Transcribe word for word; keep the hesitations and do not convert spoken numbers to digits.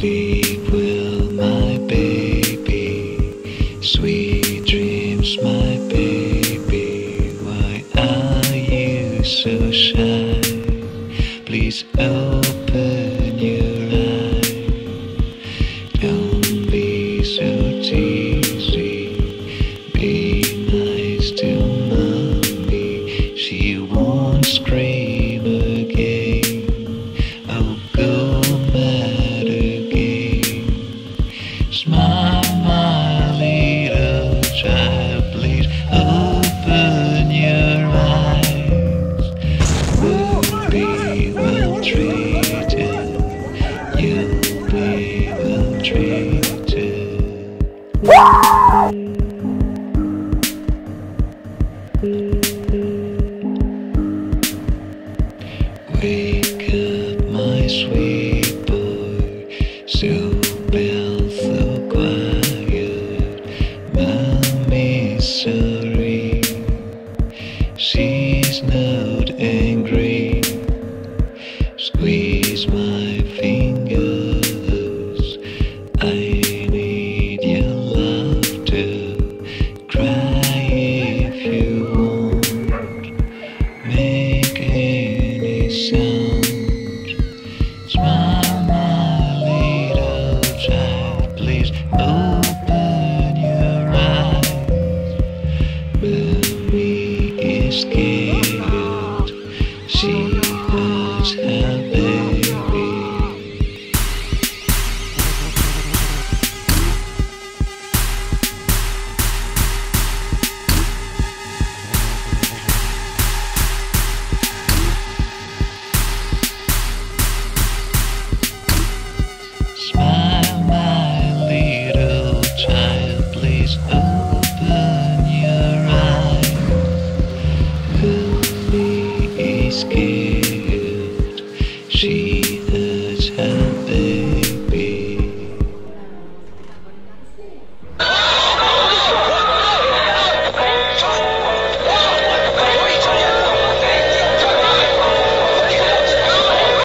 sleep will, my baby. Sweet dreams, my baby. Why are you so shy? Please open your eyes. Don't be so teasy. Be nice to mommy. She won't scream again. I'll go mad again. Smile, my little child. Please open your eyes. Won't be well treated. You'll be well treated.